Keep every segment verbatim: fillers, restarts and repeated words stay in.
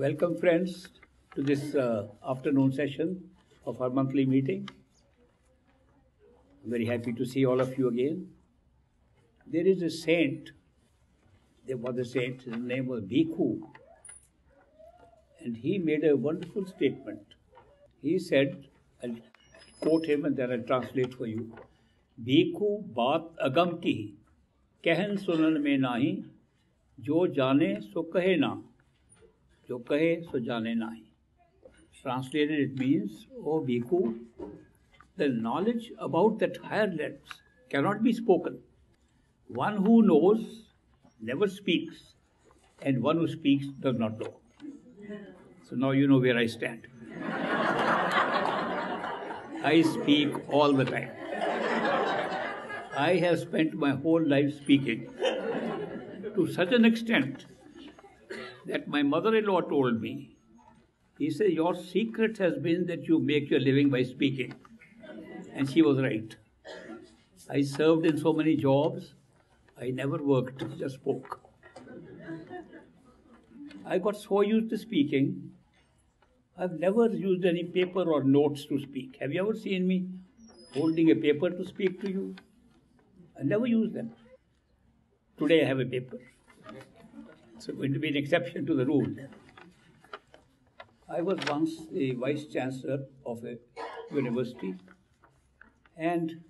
Welcome, friends, to this uh, afternoon session of our monthly meeting. I'm very happy to see all of you again. There is a saint, there was a saint, his name was Bhikhu, and he made a wonderful statement. He said, I'll quote him and then I'll translate for you. Bhikhu baat agam ki, kehen sunan mein nahi, jo jane so kahe na, jo kahe so jane nahi. Translated, it means, O Bhikkhu, the knowledge about that higher depths cannot be spoken. One who knows never speaks, and one who speaks does not know. So now you know where I stand. I speak all the time. I have spent my whole life speaking to such an extent that my mother-in-law told me, he said, your secret has been that you make your living by speaking. And she was right. I served in so many jobs, I never worked, just spoke. I got so used to speaking, I've never used any paper or notes to speak. Have you ever seen me holding a paper to speak to you? I never use them. Today I have a paper. It's going to be an exception to the rule. I was once the vice-chancellor of a university, and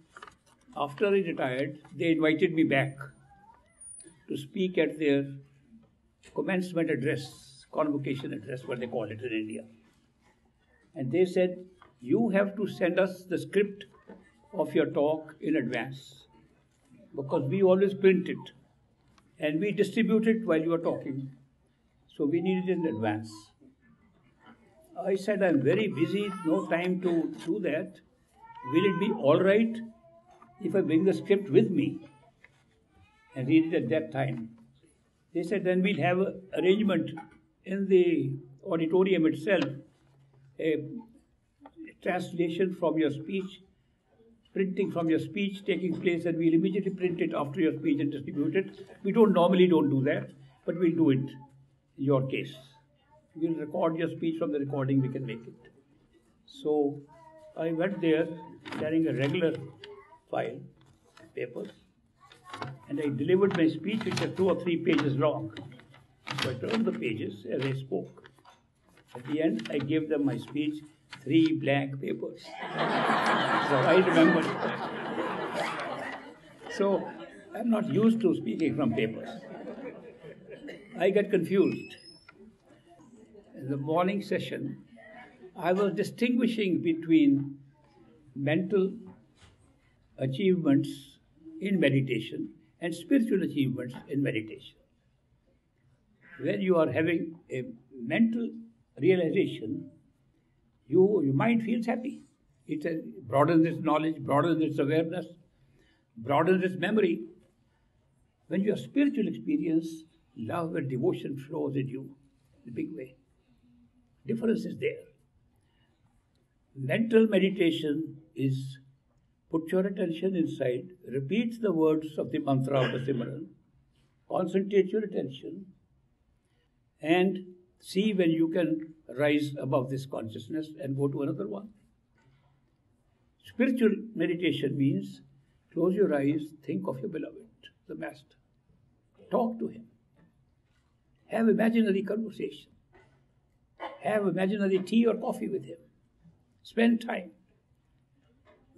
after I retired, they invited me back to speak at their commencement address, convocation address, what they call it in India. And they said, you have to send us the script of your talk in advance, because we always print it and we distribute it while you are talking. So we need it in advance. I said, I'm very busy, no time to do that. Will it be all right if I bring the script with me and read it at that time? They said, then we'll have an arrangement in the auditorium itself, a translation from your speech, printing from your speech taking place, and we'll immediately print it after your speech and distribute it. We don't normally don't do that, but we'll do it in your case. We'll record your speech, from the recording we can make it. So I went there carrying a regular file, papers, and I delivered my speech, which was two or three pages long. So I turned the pages as I spoke. At the end, I gave them my speech, three blank papers. So I remembered that. So I'm not used to speaking from papers. I got confused. In the morning session, I was distinguishing between mental achievements in meditation and spiritual achievements in meditation. When you are having a mental realization, you, your mind feels happy. It uh, broadens its knowledge, broadens its awareness, broadens its memory. When you have spiritual experience, love and devotion flows in you in a big way. Difference is there. Mental meditation is put your attention inside, repeat the words of the mantra of the Simran, concentrate your attention, and see when you can rise above this consciousness and go to another one. Spiritual meditation means close your eyes, think of your beloved, the Master. Talk to him. Have imaginary conversation. Have imaginary tea or coffee with him. Spend time.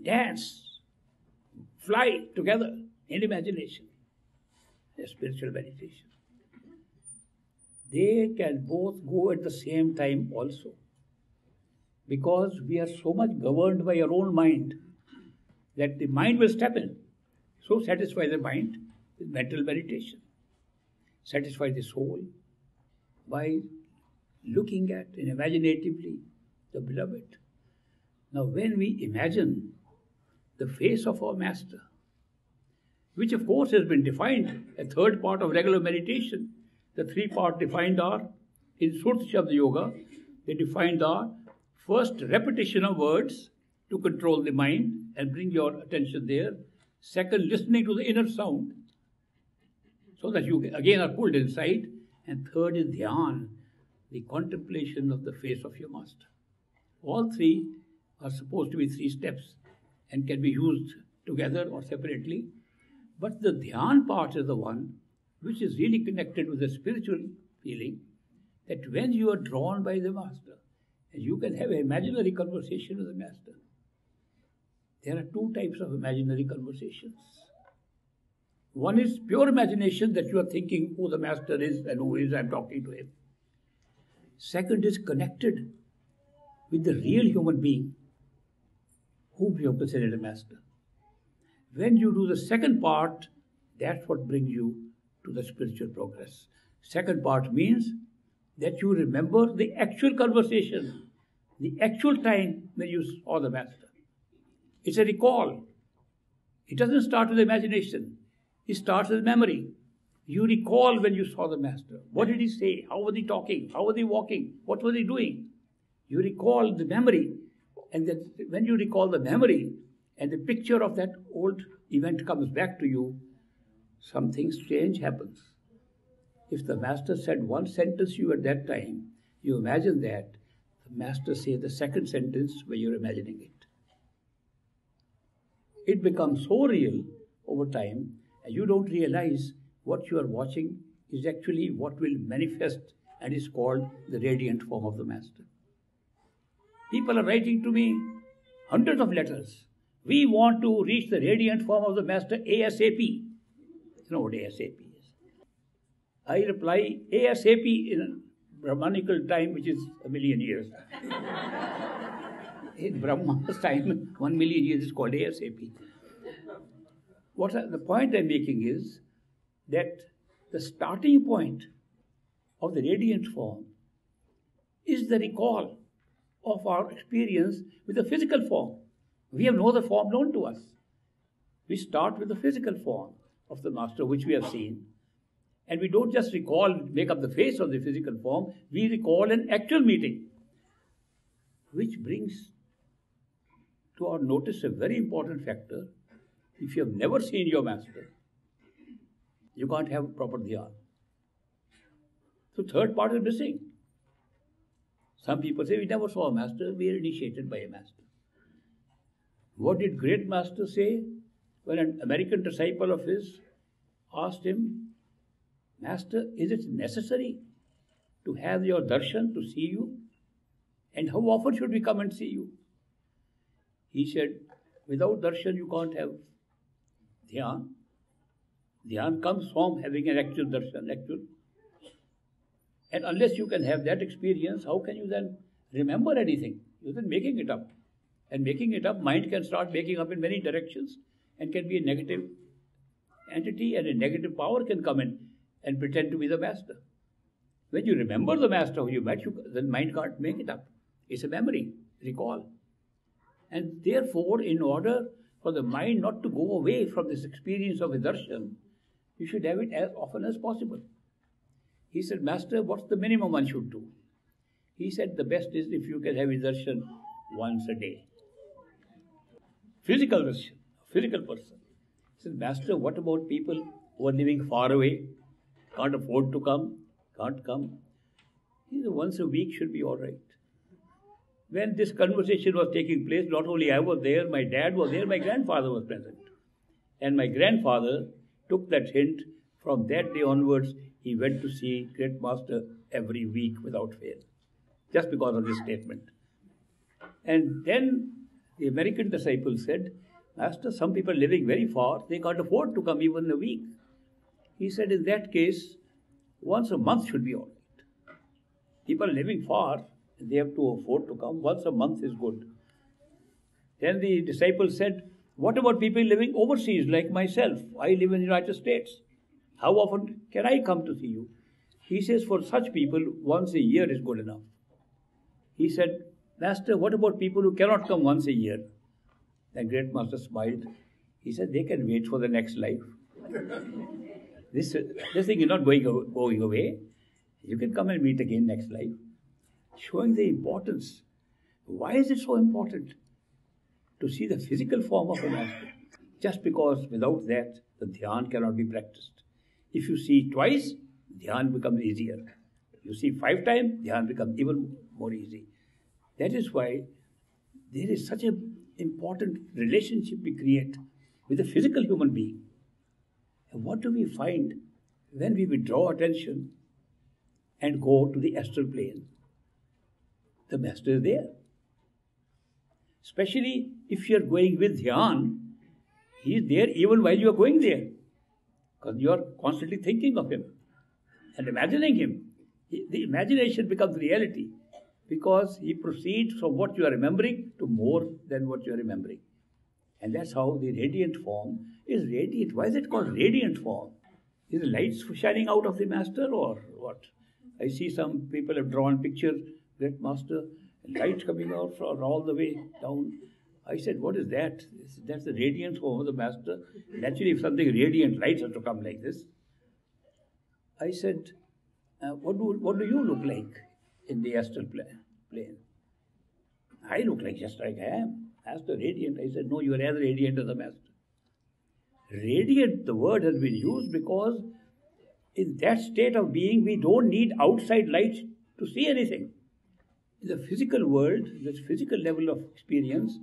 Dance. Fly together in imagination. A spiritual meditation. They can both go at the same time also, because we are so much governed by our own mind that the mind will step in. So satisfy the mind with mental meditation. Satisfy the soul by looking at and imaginatively the beloved. Now when we imagine the face of our Master, which of course has been defined, a third part of regular meditation. The three part defined are, in Surat Shabda Yoga, they defined are first repetition of words to control the mind and bring your attention there. Second, listening to the inner sound so that you again are pulled inside. And third is Dhyan, the contemplation of the face of your master. All three are supposed to be three steps and can be used together or separately. But the dhyan part is the one which is really connected with the spiritual feeling, that when you are drawn by the master, and you can have an imaginary conversation with the master. There are two types of imaginary conversations. One is pure imagination, that you are thinking who the master is and who is I am talking to him. Second is connected with the real human being whom you have considered a master. When you do the second part, that's what brings you to the spiritual progress. Second part means that you remember the actual conversation, the actual time when you saw the master. It's a recall. It doesn't start with imagination. It starts with memory. You recall when you saw the master. What did he say? How was he talking? How was he walking? What was he doing? You recall the memory. And then when you recall the memory and the picture of that old event comes back to you, something strange happens. If the master said one sentence to you at that time, you imagine that. The master says the second sentence where you're imagining it. It becomes so real over time, and you don't realize what you are watching is actually what will manifest and is called the radiant form of the master. People are writing to me hundreds of letters. We want to reach the radiant form of the master ASAP. You know what ASAP is? I reply ASAP in Brahmanical time, which is a million years. In Brahma's time, one million years is called ASAP. What the point I'm making is that the starting point of the radiant form is the recall of our experience with the physical form. We have no other form known to us. We start with the physical form of the master, which we have seen. And we don't just recall, make up the face of the physical form. We recall an actual meeting, which brings to our notice a very important factor. If you have never seen your master, you can't have proper dhyan. So third part is missing. Some people say, we never saw a master, we are initiated by a master. What did great master say when an American disciple of his asked him, Master, is it necessary to have your darshan to see you? And how often should we come and see you? He said, without darshan you can't have dhyan. Dhyan comes from having an actual darshan, actual. And unless you can have that experience, how can you then remember anything? You're then making it up. And making it up, mind can start making up in many directions and can be a negative entity, and a negative power can come in and pretend to be the master. When you remember the master who you met, you, then mind can't make it up. It's a memory, recall. And therefore, in order for the mind not to go away from this experience of a darshan, you should have it as often as possible. He said, Master, what's the minimum one should do? He said, the best is if you can have a darshan once a day. Physical darshan, physical person. He said, Master, what about people who are living far away, can't afford to come, can't come? He said, once a week should be all right. When this conversation was taking place, not only I was there, my dad was there, my grandfather was present. And my grandfather took that hint. From that day onwards, he went to see Great Master every week without fail, just because of this statement. And then the American disciple said, Master, some people living very far, they can't afford to come even a week. He said, in that case, once a month should be all right. People living far, they have to afford to come. Once a month is good. Then the disciple said, what about people living overseas like myself? I live in the United States. How often can I come to see you? He says, for such people, once a year is good enough. He said, Master, what about people who cannot come once a year? The Great Master smiled. He said, they can wait for the next life. This, this thing is not going, going away. You can come and meet again next life. Showing the importance. Why is it so important to see the physical form of a master? Just because without that, the dhyan cannot be practiced. If you see twice, dhyan becomes easier. You see five times, Dhyan becomes even more easy. That is why there is such an important relationship we create with a physical human being. And what do we find when we withdraw attention and go to the astral plane? The master is there. Especially if you are going with Dhyan, he is there even while you are going there. Because you are constantly thinking of him and imagining him. The imagination becomes reality because he proceeds from what you are remembering to more than what you are remembering. And that's how the radiant form is radiant. Why is it called radiant form? Is the lights shining out of the master or what? I see some people have drawn pictures, great master, lights coming out from all the way down. I said, what is that? Said, that's the radiant form of the master. Naturally, if something radiant, lights have to come like this. I said, uh, what, do, what do you look like in the astral plane? I look like just like I am. Master radiant. I said, no, you are as radiant as the master. Radiant, the word has been used because in that state of being, we don't need outside light to see anything. In the physical world, this physical level of experience,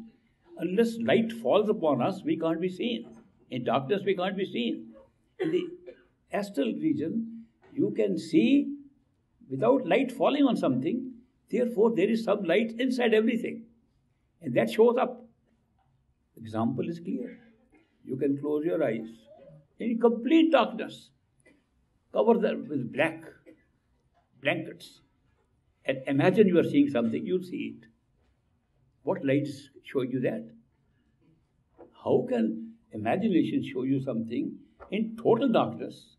unless light falls upon us, we can't be seen. In darkness, we can't be seen. In the astral region, you can see without light falling on something. Therefore, there is some light inside everything. And that shows up. Example is clear. You can close your eyes in complete darkness. Cover them with black blankets. And imagine you are seeing something, you'll see it. What light is showing you that? How can imagination show you something in total darkness?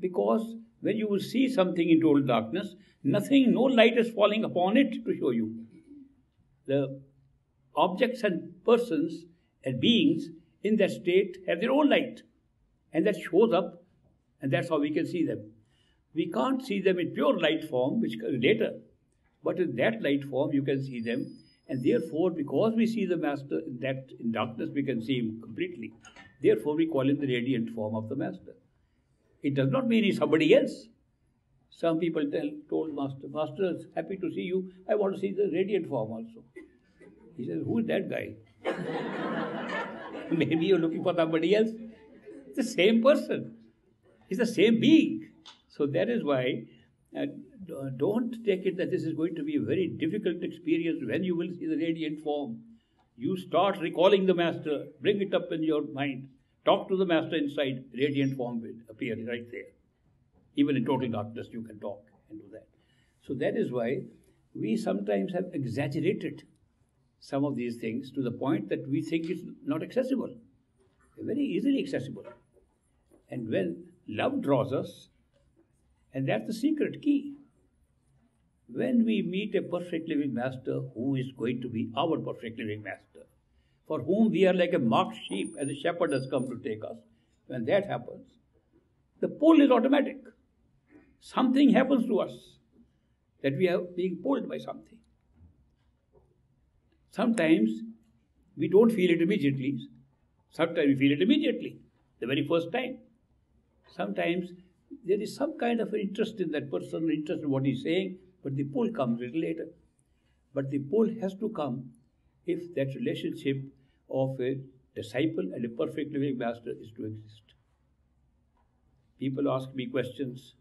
Because when you will see something in total darkness, nothing, no light is falling upon it to show you. The objects and persons and beings in that state have their own light. And that shows up, and that's how we can see them. We can't see them in pure light form, which comes later. But in that light form, you can see them. And therefore, because we see the master in that in darkness, we can see him completely. Therefore, we call him the radiant form of the master. It does not mean he's somebody else. Some people tell, told master, master is happy to see you. I want to see the radiant form also. He says, who is that guy? Maybe you're looking for somebody else. It's the same person. He's the same being. So that is why uh, don't take it that this is going to be a very difficult experience when you will see the radiant form. You start recalling the master, bring it up in your mind, talk to the master inside, radiant form will appear right there. Even in total darkness you can talk and do that. So that is why we sometimes have exaggerated some of these things to the point that we think it's not accessible. They're very easily accessible. And when love draws us, and that's the secret key. When we meet a perfect living master, who is going to be our perfect living master, for whom we are like a marked sheep and the shepherd has come to take us, when that happens, the pull is automatic. Something happens to us that we are being pulled by something. Sometimes we don't feel it immediately. Sometimes we feel it immediately, the very first time. Sometimes there is some kind of interest in that person, interest in what he's saying, but the pull comes a little later. But the pull has to come if that relationship of a disciple and a perfect living master is to exist. People ask me questions.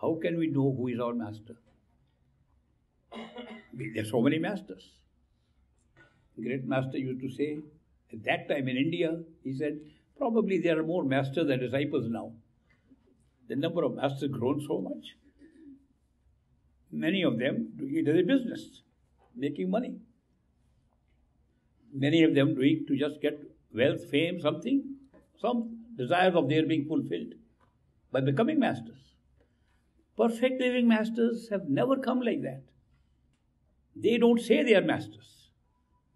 How can we know who is our master? There are so many masters. The great master used to say, at that time in India, he said, probably there are more masters than disciples now. The number of masters has grown so much. Many of them doing it as a business, making money. Many of them doing it to just get wealth, fame, something, some desires of their being fulfilled by becoming masters. Perfect living masters have never come like that. They don't say they are masters.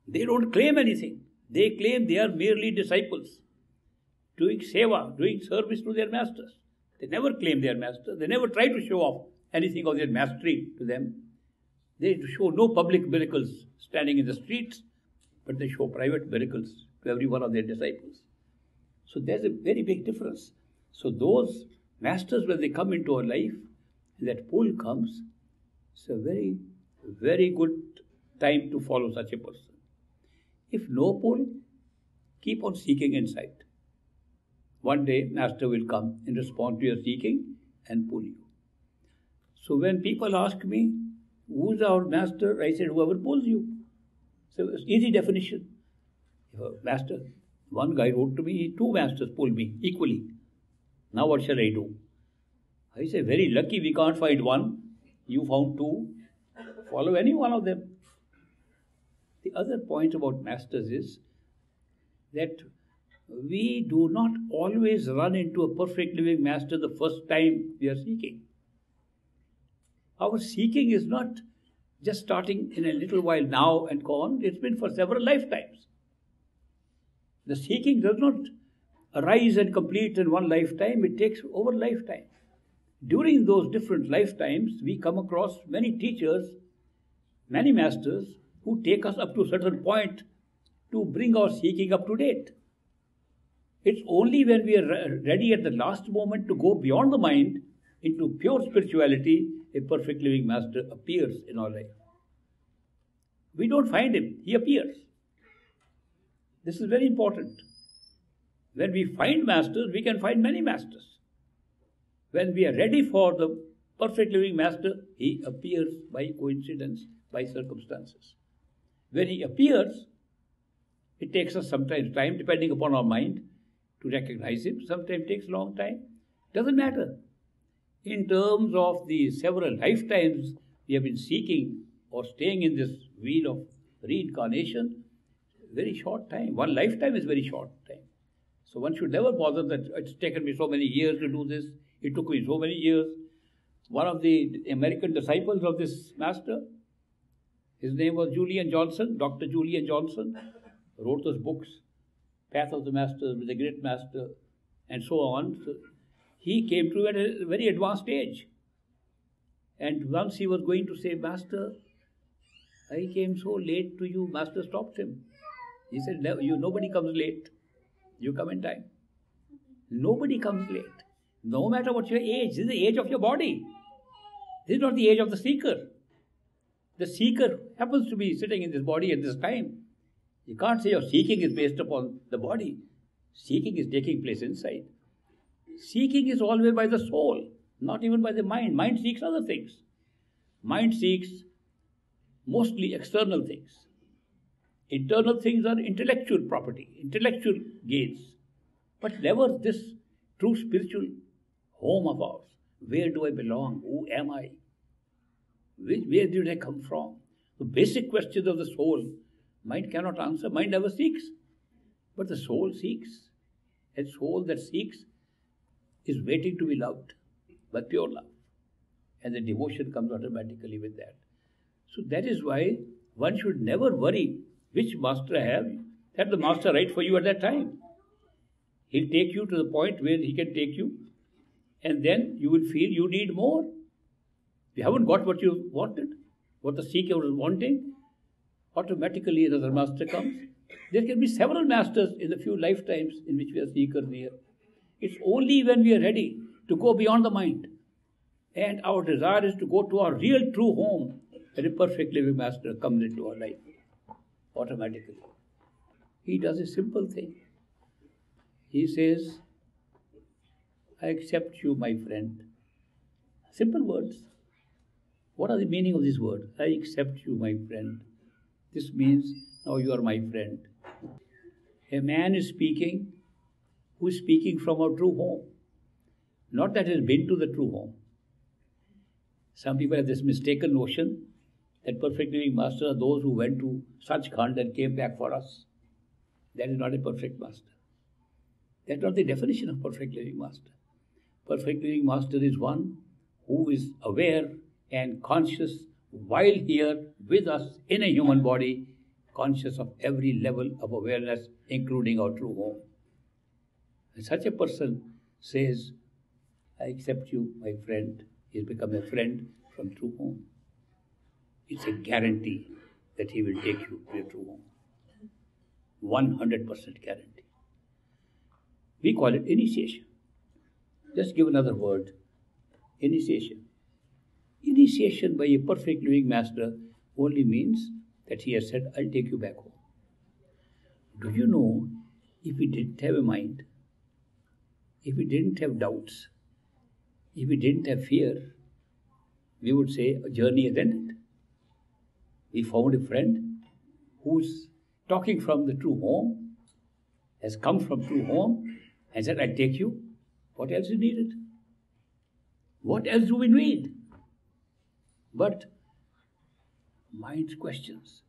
They don't claim anything. They claim they are merely disciples, doing seva, doing service to their masters. They never claim they are masters. They never try to show off anything of their mastery to them. They show no public miracles standing in the streets, but they show private miracles to every one of their disciples. So there's a very big difference. So those masters, when they come into our life, that pull comes, it's a very, very good time to follow such a person. If no pull, keep on seeking insight. One day, Master will come and respond to your seeking and pull you. So when people ask me, who's our Master? I said, whoever pulls you. So it's easy definition. Master, one guy wrote to me, two masters pulled me equally. Now what shall I do? I say, very lucky we can't find one. You found two. Follow any one of them. The other point about masters is that we do not always run into a perfect living master the first time we are seeking. Our seeking is not just starting in a little while now and gone. It's been for several lifetimes. The seeking does not arise and complete in one lifetime. It takes over lifetime. During those different lifetimes, we come across many teachers, many masters who take us up to a certain point to bring our seeking up to date. It's only when we are ready at the last moment to go beyond the mind into pure spirituality, a perfect living master appears in our life. We don't find him. He appears. This is very important. When we find masters, we can find many masters. When we are ready for the perfect living master, he appears by coincidence, by circumstances. When he appears, it takes us sometimes time, depending upon our mind, to recognize him. Sometimes it takes a long time. Doesn't matter. In terms of the several lifetimes we have been seeking or staying in this wheel of reincarnation, very short time. One lifetime is very short time. So one should never bother that it's taken me so many years to do this. It took me so many years. One of the American disciples of this master, his name was Julian Johnson, Doctor Julian Johnson, wrote those books, Path of the Master, with the Great Master, and so on. So he came to at a very advanced age. And once he was going to say, Master, I came so late to you, Master stopped him. He said, no, you, nobody comes late. You come in time. Nobody comes late. No matter what your age. This is the age of your body. This is not the age of the seeker. The seeker happens to be sitting in this body at this time. You can't say your seeking is based upon the body. Seeking is taking place inside. Seeking is always by the soul, not even by the mind. Mind seeks other things. Mind seeks mostly external things. Internal things are intellectual property, intellectual gains. But never this true spiritual home of ours. Where do I belong? Who am I? Where, where did I come from? The basic questions of the soul, mind cannot answer. Mind never seeks. But the soul seeks. And soul that seeks is waiting to be loved by pure love. And the devotion comes automatically with that. So that is why one should never worry which master I have. Have the master right for you at that time. He'll take you to the point where he can take you, and then you will feel you need more. You haven't got what you wanted, what the seeker was wanting. Automatically another master comes. There can be several masters in the few lifetimes in which we are seekers here. It's only when we are ready to go beyond the mind. And our desire is to go to our real true home, and a perfect living master comes into our life automatically. He does a simple thing. He says, I accept you, my friend. Simple words. What are the meaning of these words? I accept you, my friend. This means, now you are my friend. A man is speaking, who is speaking from our true home. Not that he has been to the true home. Some people have this mistaken notion that perfect living masters are those who went to Sach Khand and came back for us. That is not a perfect master. That's not the definition of perfect living master. Perfect living master is one who is aware and conscious while here with us in a human body, conscious of every level of awareness, including our true home. And such a person says, I accept you, my friend. He's become a friend from true home. It's a guarantee that he will take you to your true home. one hundred percent guarantee. We call it initiation. Just give another word. Initiation. Initiation by a perfect living master only means that he has said, I'll take you back home. Do you know, if we didn't have a mind, if we didn't have doubts, if we didn't have fear, we would say a journey has ended. We found a friend who's talking from the true home, has come from true home, and said, I'll take you. What else is needed? What else do we need? But mind questions.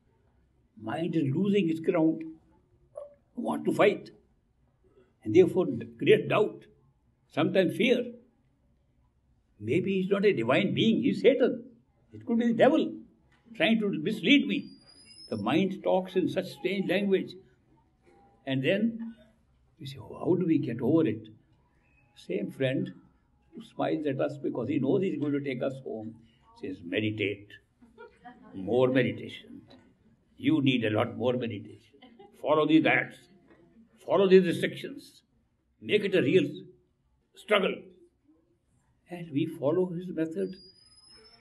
Mind is losing its ground. Want to fight. And therefore create doubt. Sometimes fear. Maybe he's not a divine being. He's Satan. It could be the devil trying to mislead me. The mind talks in such strange language. And then we say, oh, how do we get over it? Same friend who smiles at us because he knows he's going to take us home says, meditate. More meditation. You need a lot more meditation. Follow these acts. Follow these restrictions. Make it a real struggle. And we follow his method.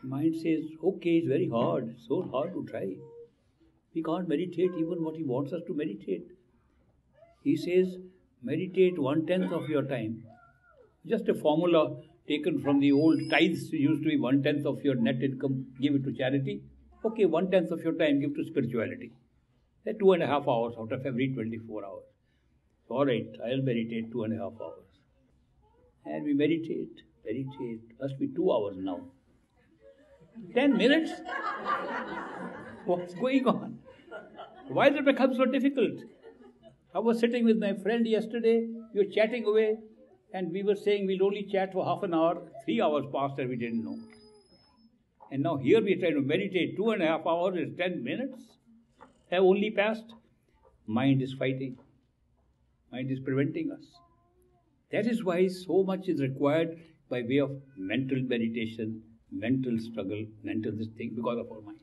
Mind says, okay, it's very hard. It's so hard to try. We can't meditate even what he wants us to meditate. He says, meditate one-tenth of your time. Just a formula taken from the old tithes used to be one-tenth of your net income, give it to charity. Okay, one-tenth of your time, give to spirituality. That's two and a half hours out of every twenty-four hours. So, all right, I'll meditate two and a half hours. And we meditate, meditate. Must be two hours now. Ten minutes? What's going on? Why did it become so difficult? I was sitting with my friend yesterday. We were chatting away. And we were saying we'll only chat for half an hour. Three hours passed and we didn't know. And now here we are trying to meditate. Two and a half hours is ten minutes. Have only passed. Mind is fighting. Mind is preventing us. That is why so much is required by way of mental meditation, mental struggle, mental this thing, because of our mind.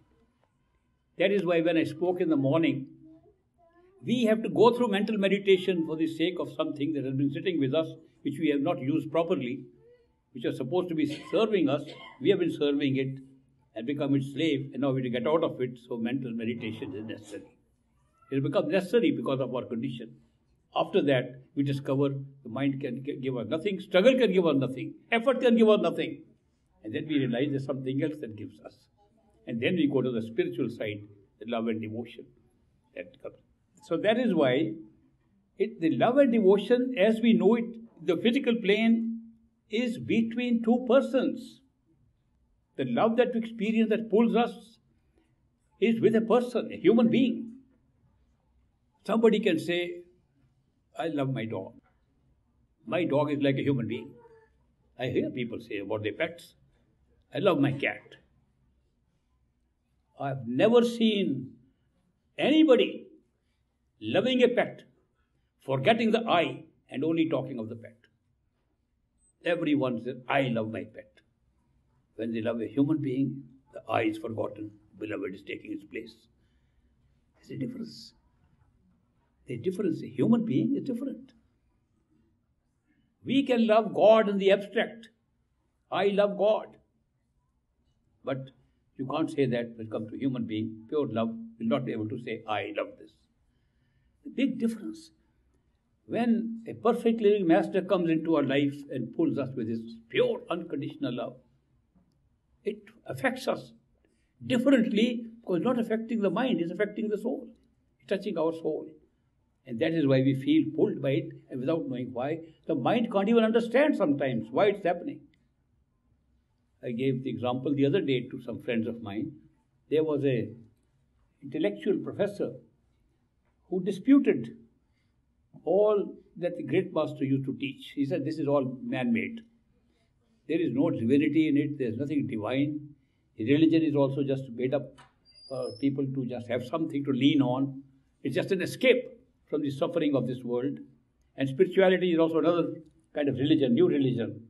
That is why when I spoke in the morning, we have to go through mental meditation for the sake of something that has been sitting with us, which we have not used properly, which are supposed to be serving us. We have been serving it and become its slave, and now we have to get out of it, so mental meditation is necessary. It will become necessary because of our condition. After that, we discover the mind can give us nothing, struggle can give us nothing, effort can give us nothing. And then we realize there's something else that gives us. And then we go to the spiritual side, the love and devotion. That comes. So that is why it, the love and devotion, as we know it, the physical plane is between two persons. The love that we experience that pulls us is with a person, a human being. Somebody can say, I love my dog. My dog is like a human being. I hear people say about their pets. I love my cat. I've never seen anybody loving a pet, forgetting the I and only talking of the pet. Everyone says, I love my pet. When they love a human being, the I is forgotten. Beloved is taking its place. There's a difference. The difference, a human being is different. We can love God in the abstract. I love God. But you can't say that when it comes to human being. Pure love will not be able to say, I love this. The big difference. When a perfect living master comes into our life and pulls us with his pure unconditional love, it affects us differently because it's not affecting the mind, it's affecting the soul. It's touching our soul. And that is why we feel pulled by it, and without knowing why, the mind can't even understand sometimes why it's happening. I gave the example the other day to some friends of mine. There was a intellectual professor who disputed all that the great master used to teach. He said, this is all man-made. There is no divinity in it. There is nothing divine. The religion is also just made up for people to just have something to lean on. It's just an escape from the suffering of this world. And spirituality is also another kind of religion, new religion.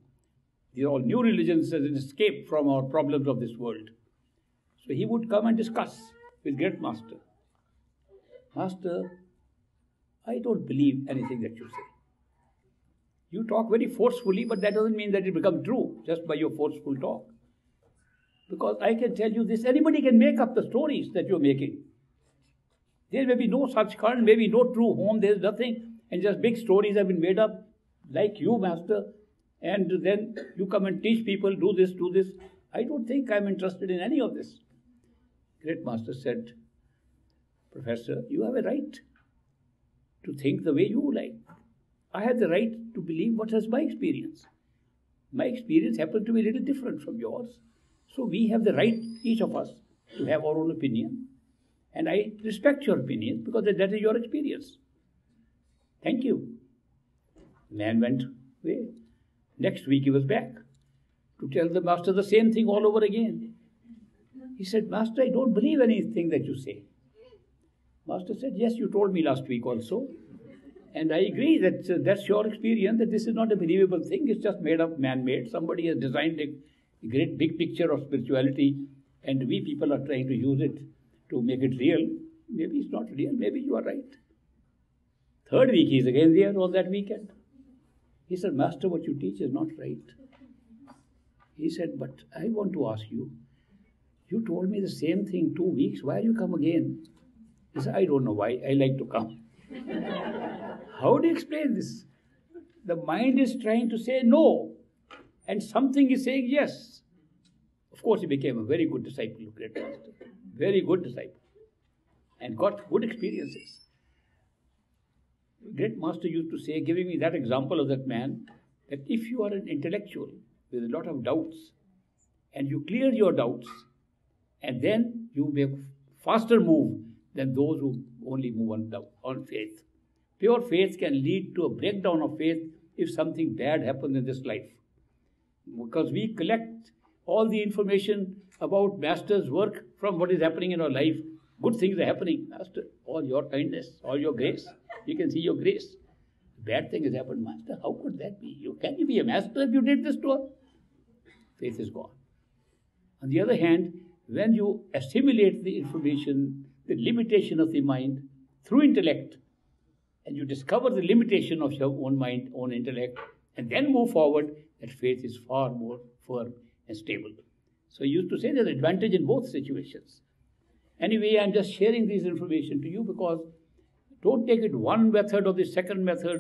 These are all new religions as an escape from our problems of this world. So he would come and discuss with great master. Master, I don't believe anything that you say. You talk very forcefully, but that doesn't mean that it becomes true just by your forceful talk. Because I can tell you this, anybody can make up the stories that you're making. There may be no Sach Khand, maybe no true home, there's nothing. And just big stories have been made up, like you, Master. And then you come and teach people, do this, do this. I don't think I'm interested in any of this. Great Master said, Professor, you have a right to think the way you like. I have the right to believe what is my experience. My experience happens to be a little different from yours. So we have the right, each of us, to have our own opinion. And I respect your opinion because that is your experience. Thank you. The man went away. Next week he was back to tell the Master the same thing all over again. He said, Master, I don't believe anything that you say. Master said, yes, you told me last week also. And I agree that uh, that's your experience, that this is not a believable thing. It's just made up, man-made. Somebody has designed a great big picture of spirituality and we people are trying to use it to make it real. Maybe it's not real. Maybe you are right. Third week, he's again there on that weekend. He said, Master, what you teach is not right. He said, but I want to ask you, you told me the same thing two weeks. Why you come again? He said, I don't know why. I like to come. How do you explain this? The mind is trying to say no, and something is saying yes. Of course, he became a very good disciple, great master, very good disciple, and got good experiences. Great Master used to say, giving me that example of that man, that if you are an intellectual with a lot of doubts, and you clear your doubts, and then you make faster move than those who only move on doubt, on faith. Pure faith can lead to a breakdown of faith if something bad happens in this life. Because we collect all the information about Master's work from what is happening in our life. Good things are happening, Master. All your kindness, all your grace. You can see your grace. Bad thing has happened, Master. How could that be? You, can you be a master if you did this to us? Faith is gone. On the other hand, when you assimilate the information, the limitation of the mind through intellect, and you discover the limitation of your own mind, own intellect, and then move forward, that faith is far more firm and stable. So he used to say there's advantage in both situations. Anyway, I'm just sharing this information to you because don't take it one method or the second method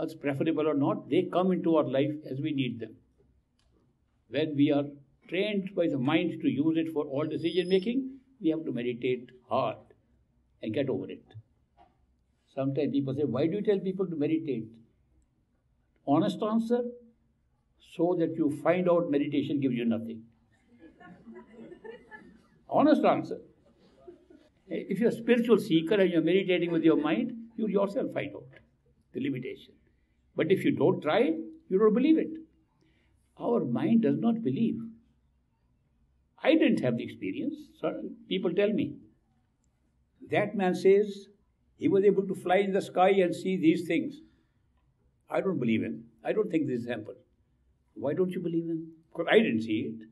as preferable or not. They come into our life as we need them. When we are trained by the mind to use it for all decision making, we have to meditate hard and get over it. Sometimes people say, why do you tell people to meditate? Honest answer, so that you find out meditation gives you nothing. Honest answer. If you're a spiritual seeker and you're meditating with your mind, you yourself find out the limitation. But if you don't try, you don't believe it. Our mind does not believe. I didn't have the experience. People tell me. That man says, he was able to fly in the sky and see these things. I don't believe him. I don't think this happened. Why don't you believe him? Because I didn't see it.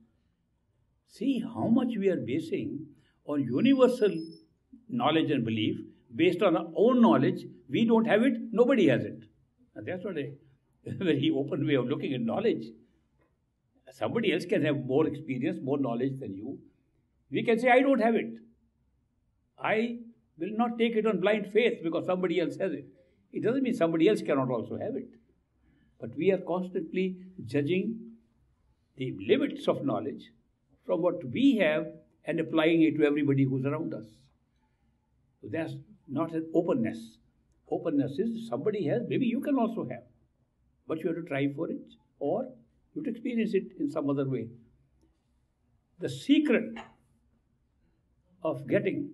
See how much we are basing on universal knowledge and belief. Based on our own knowledge, we don't have it, nobody has it. And that's not a very open way of looking at knowledge. Somebody else can have more experience, more knowledge than you. We can say, I don't have it. I will not take it on blind faith because somebody else has it. It doesn't mean somebody else cannot also have it. But we are constantly judging the limits of knowledge from what we have and applying it to everybody who's around us. So that's not an openness. Openness is somebody has, maybe you can also have. But you have to try for it or you have to experience it in some other way. The secret of getting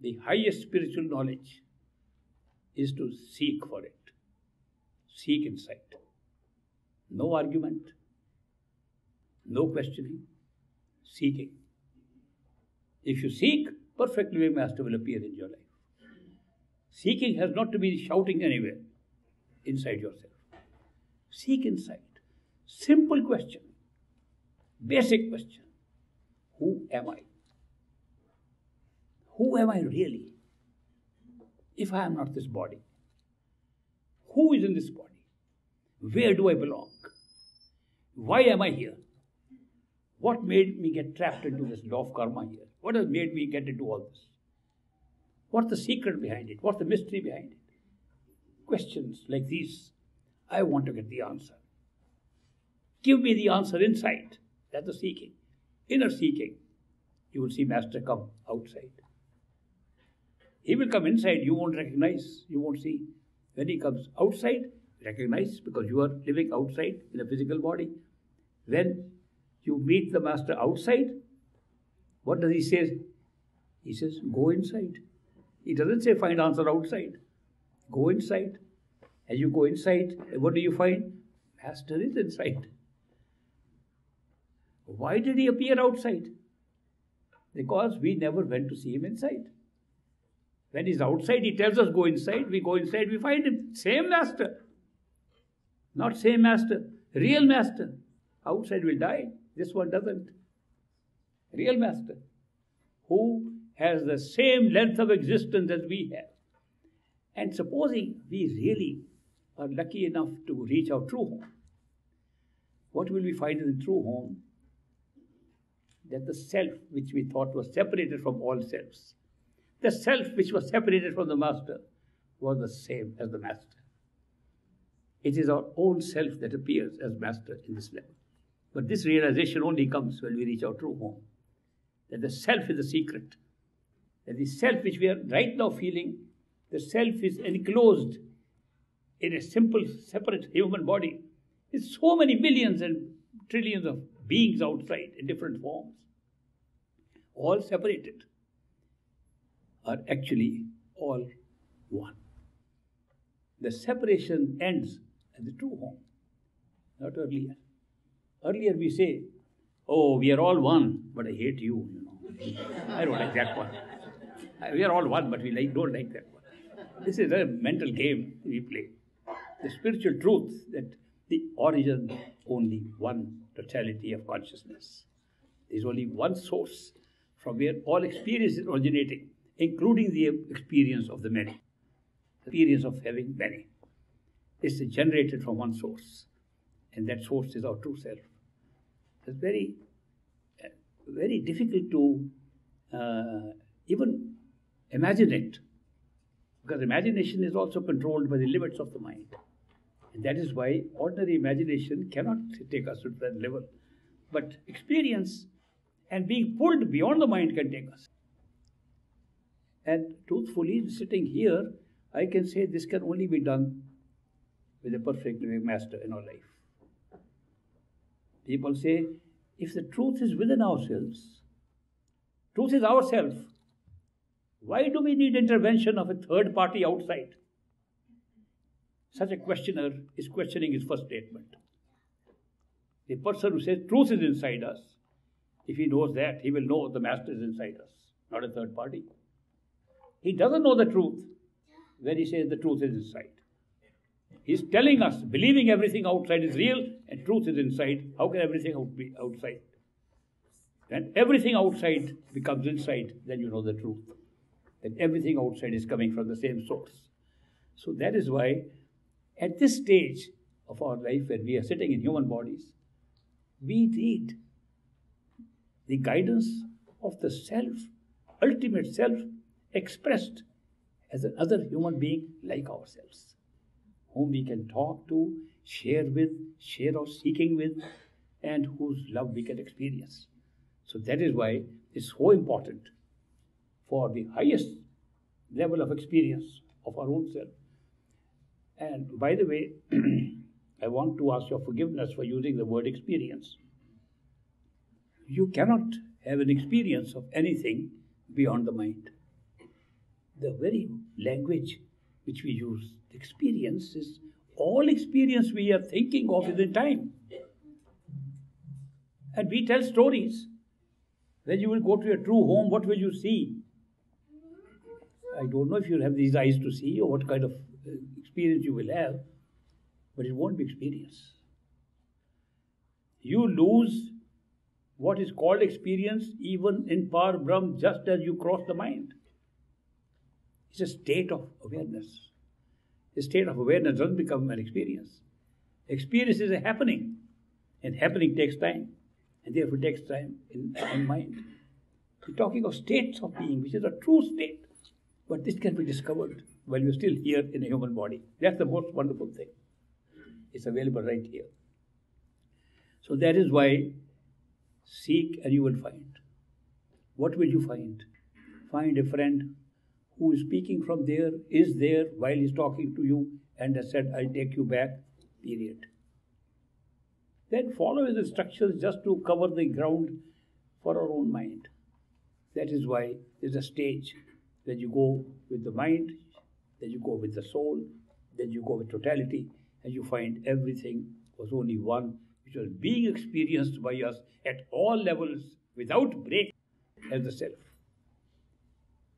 the highest spiritual knowledge is to seek for it. Seek insight. No argument. No questioning. Seeking. If you seek, perfect living master will appear in your life. Seeking has not to be shouting anywhere inside yourself. Seek insight. Simple question. Basic question. Who am I? Who am I really, if I am not this body? Who is in this body? Where do I belong? Why am I here? What made me get trapped into this law of karma here? What has made me get into all this? What's the secret behind it? What's the mystery behind it? Questions like these, I want to get the answer. Give me the answer inside. That's the seeking. Inner seeking. You will see Master come outside. He will come inside, you won't recognize, you won't see. When he comes outside, recognize, because you are living outside in a physical body. When you meet the Master outside, what does he say? He says, go inside. He doesn't say find answer outside. Go inside. As you go inside, what do you find? Master is inside. Why did he appear outside? Because we never went to see him inside. When he's outside, he tells us go inside. We go inside, we find him. Same Master. Not same Master. Real Master. Outside will die. This one doesn't. Real Master. Who has the same length of existence as we have. And supposing we really are lucky enough to reach our true home, what will we find in the true home? That the self which we thought was separated from all selves, the self which was separated from the Master, was the same as the Master. It is our own self that appears as Master in this level. But this realization only comes when we reach our true home, that the self is the secret, that the self which we are right now feeling, the self is enclosed in a simple, separate human body. It's so many millions and trillions of beings outside in different forms, all separated, are actually all one. The separation ends at the true home, not earlier. Earlier we say, oh, we are all one, but I hate you, you know. I don't like that one. We are all one, but we like, don't like that one. This is a mental game we play. The spiritual truth that the origin, only one totality of consciousness. There is only one source from where all experience is originating, including the experience of the many. The experience of having many is generated from one source, and that source is our true self. It's very, very difficult to uh, even imagine it, because imagination is also controlled by the limits of the mind. And that is why ordinary imagination cannot take us to that level. But experience and being pulled beyond the mind can take us. And truthfully, sitting here, I can say this can only be done with a perfect living Master in our life. People say, if the truth is within ourselves, truth is ourselves, why do we need intervention of a third party outside? Such a questioner is questioning his first statement. The person who says truth is inside us, if he knows that, he will know the Master is inside us, not a third party. He doesn't know the truth when he says the truth is inside. He's telling us, believing everything outside is real and truth is inside. How can everything out be outside? When everything outside becomes inside, then you know the truth. That everything outside is coming from the same source. So that is why, at this stage of our life, when we are sitting in human bodies, we need the guidance of the self, ultimate self, expressed as another human being like ourselves, whom we can talk to, share with, share our seeking with, and whose love we can experience. So that is why it's so important for the highest level of experience of our own self. And by the way, I want to ask your forgiveness for using the word experience. You cannot have an experience of anything beyond the mind. The very language which we use, experience, is all experience we are thinking of within time. And we tell stories. When you will go to your true home, what will you see? I don't know if you'll have these eyes to see or what kind of experience you will have, but it won't be experience. You lose what is called experience even in Par Brahm just as you cross the mind. It's a state of awareness. The state of awareness doesn't become an experience. Experience is a happening, and happening takes time. and therefore takes time in, in mind. We're talking of states of being, which is a true state, but this can be discovered while you're still here in a human body. That's the most wonderful thing. It's available right here. So that is why seek and you will find. What will you find? Find a friend who is speaking from there, is there while he's talking to you and has said, I'll take you back, period. Then follow his instructions just to cover the ground for our own mind. That is why there's a stage that you go with the mind, then you go with the soul, then you go with totality, and you find everything was only one, which was being experienced by us at all levels without break as the self.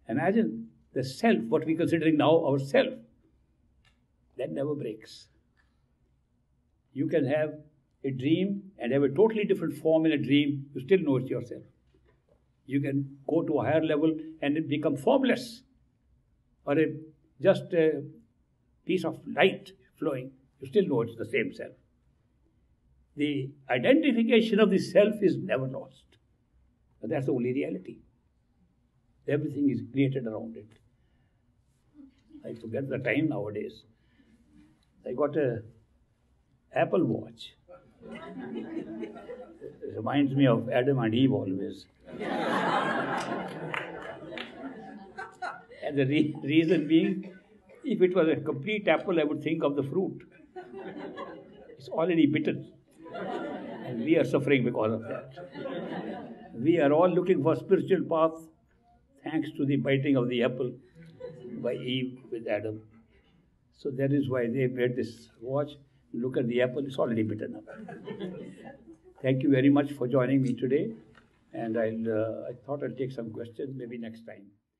Imagine the self, what we're considering now our self, that never breaks. You can have a dream and have a totally different form in a dream, you still know it's yourself. You can go to a higher level and it become formless, or a, just a piece of light flowing, you still know it's the same self. The identification of the self is never lost. But that's the only reality. Everything is created around it. I forget the time nowadays. I got a Apple Watch. It reminds me of Adam and Eve always. And the re reason being, if it was a complete apple, I would think of the fruit. It's already bitten. And we are suffering because of that. We are all looking for spiritual path, thanks to the biting of the apple by Eve with Adam. So that is why they made this watch. Look at the apple, it's already bitten up. Thank you very much for joining me today. And I'll, uh, I thought I'll take some questions maybe next time.